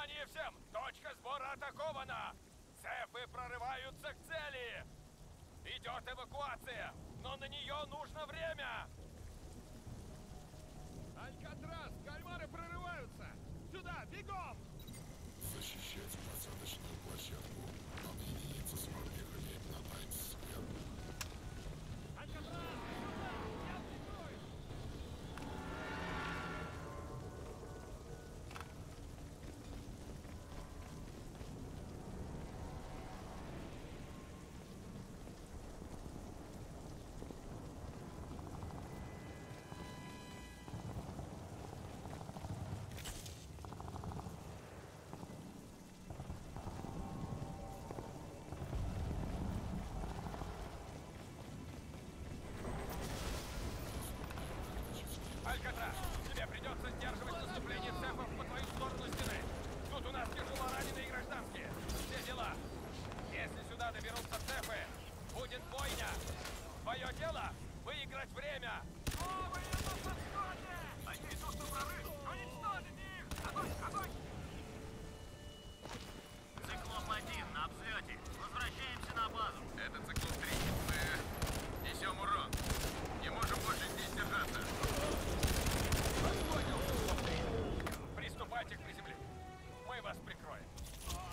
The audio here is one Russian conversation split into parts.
Внимание всем! Точка сбора атакована! Цепы прорываются к цели! Идет эвакуация, но на нее нужно время! Алькатрас, кальмары прорываются! Сюда, бегом! Защищать посадочную площадку. Объединиться с морпехами на Таймс-сквер. Алькатрас, сюда! Я прикрою! Алькатрас, тебе придется сдерживать наступление цепов по твою сторону стены. Тут у нас тяжело раненые и гражданские. Все дела. Если сюда доберутся цепы, будет бойня. Твое дело — выиграть время. Новые на подходе! Они идут на прорыв! Уничтожить их! Огонь, огонь! Циклоп-1 на взлете. Возвращаемся на базу. Это циклоп-3. Мы несем урон. Не можем больше здесь держаться. Приступайте к приземлению. Мы вас прикроем. Граната!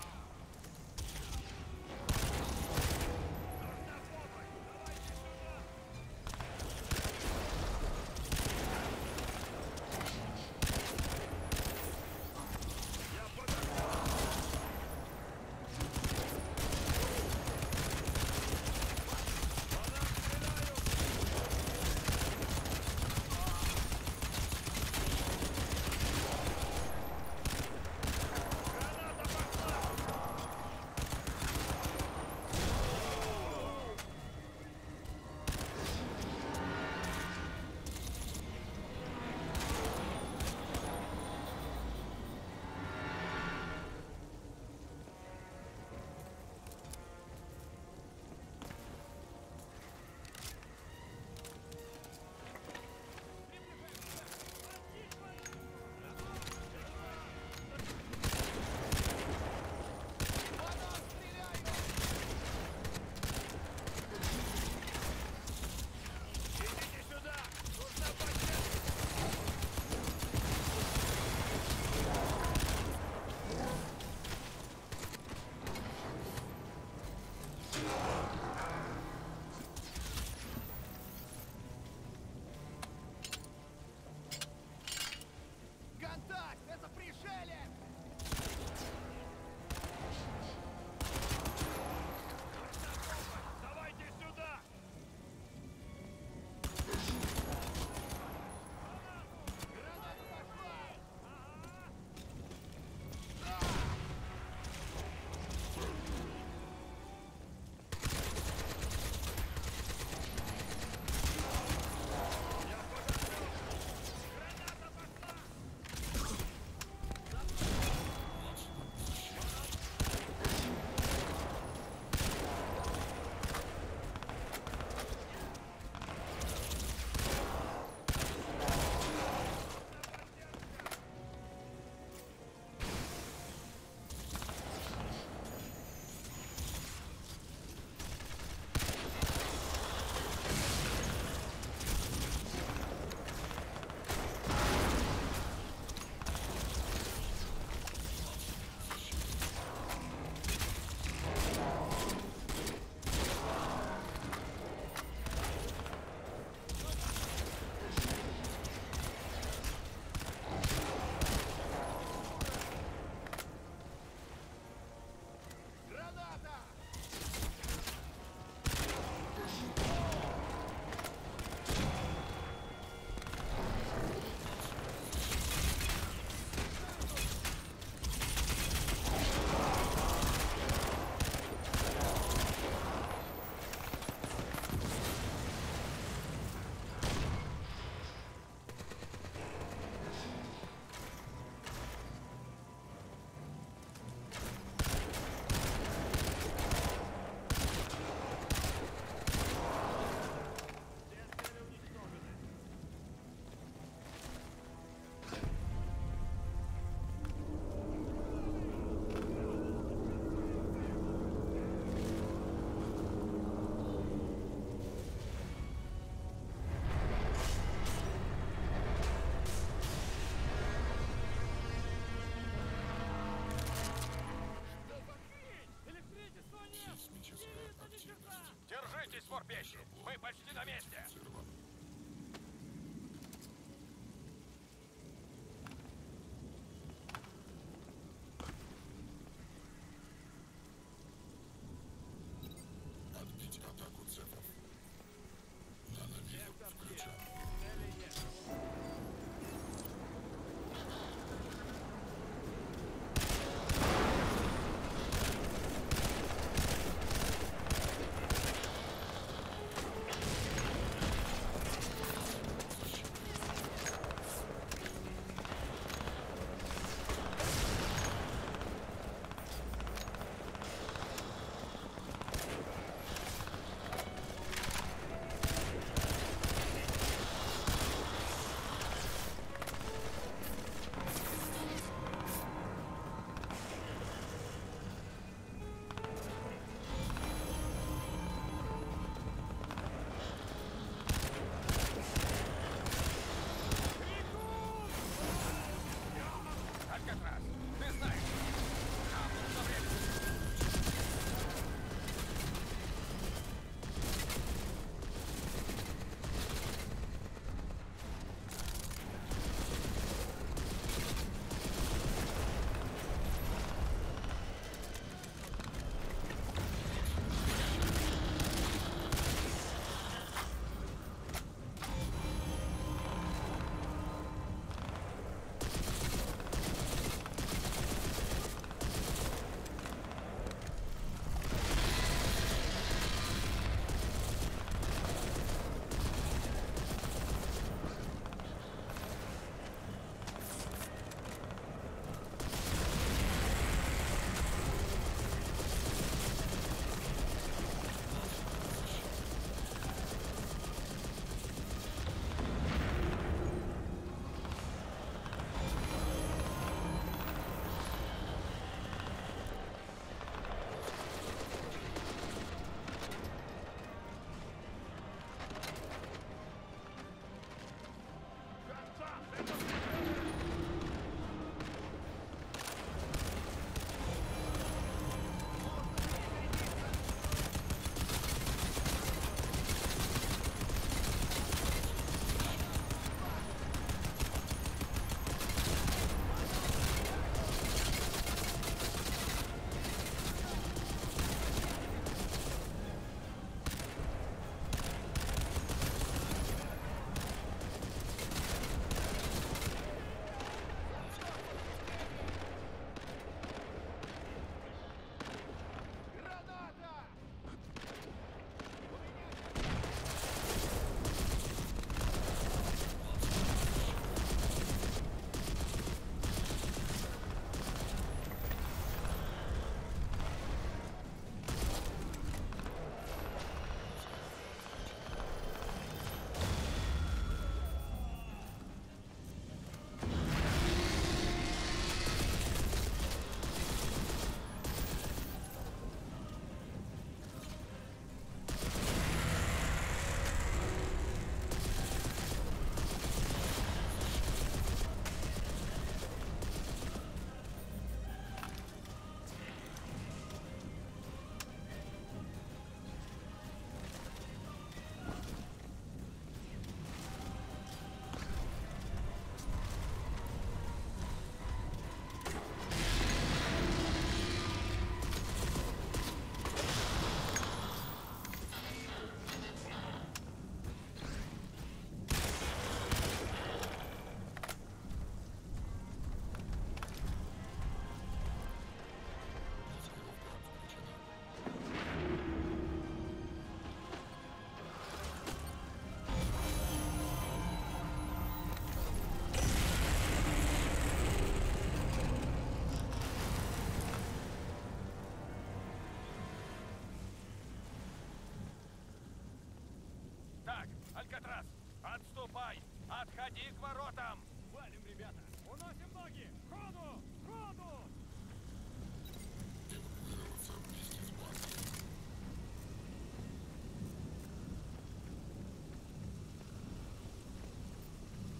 Алькатрас! Отступай! Отходи к воротам! Валим, ребята! Уносим ноги! Ходу! Ходу!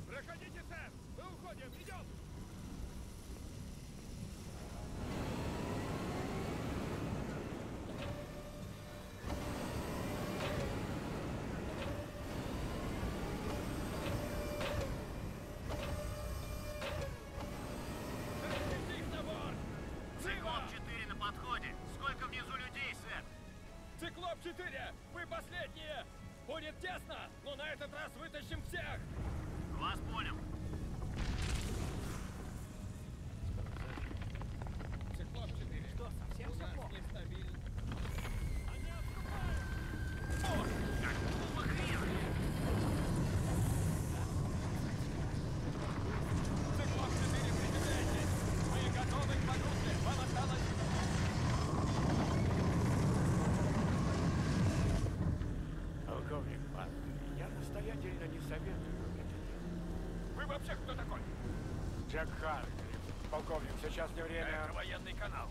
Проходите, сэр! Мы уходим! Идем! Циклоп-4! Вы последние! Будет тесно, но на этот раз вытащим всех! Вас понял. Циклоп-4. Что, совсем плохо? Нестабильно. Они отступают! О, какого хрена? Циклоп-4, приземляйтесь! Мы готовы к погрузке! Вам осталось... Полковник, я настоятельно не советую это. Вы вообще кто такой? Джек Харгрив. Полковник, сейчас не время... Это военный канал.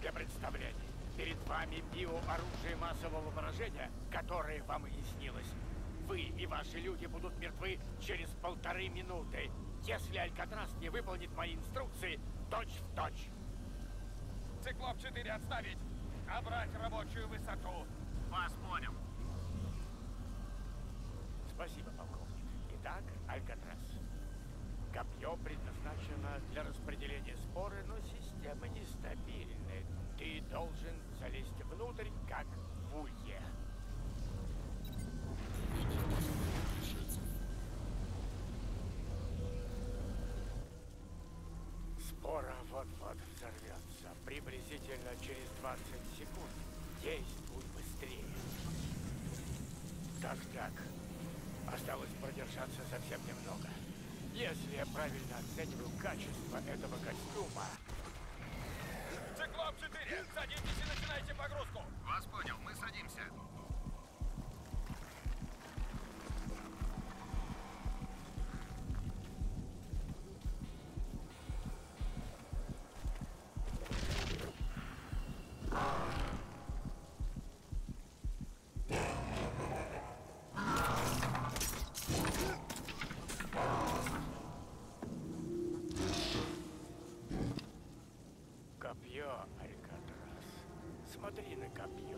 Для представлений. Перед вами биооружие массового поражения, которое вам и не снилось. Вы и ваши люди будут мертвы через 1,5 минуты. Если Алькатрас не выполнит мои инструкции точь в точь. Циклоп-4 отставить. Обрать рабочую высоту. Вас понял. Спасибо, полковник. Итак, Алькатрас. Копье предназначено для распределения споры, но система нестабильная. Ты должен залезть внутрь, как в улье. Спора вот-вот взорвется. Приблизительно через 20 секунд. Действуй быстрее. Так. Осталось продержаться совсем немного. Если я правильно оцениваю качество этого костюма... Циклоп-4, садитесь и начинайте погрузку! Вас понял, мы садимся. Копье, Алькатрас. Смотри на копье.